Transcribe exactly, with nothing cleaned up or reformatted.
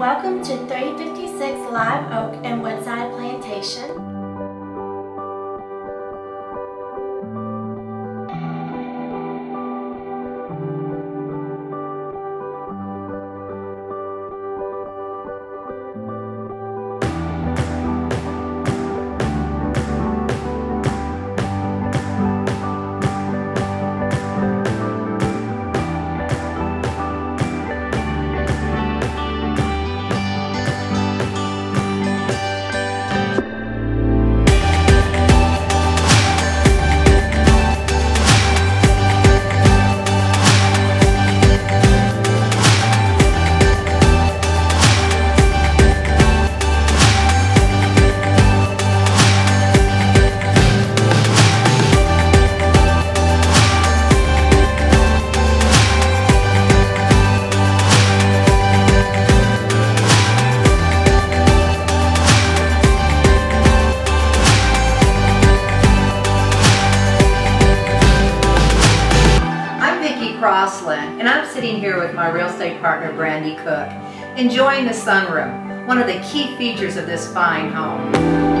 and welcome to three fifty-six Live Oak and Woodside Plantation. Crossland, and I'm sitting here with my real estate partner Brandi Cook, enjoying the sunroom, one of the key features of this fine home.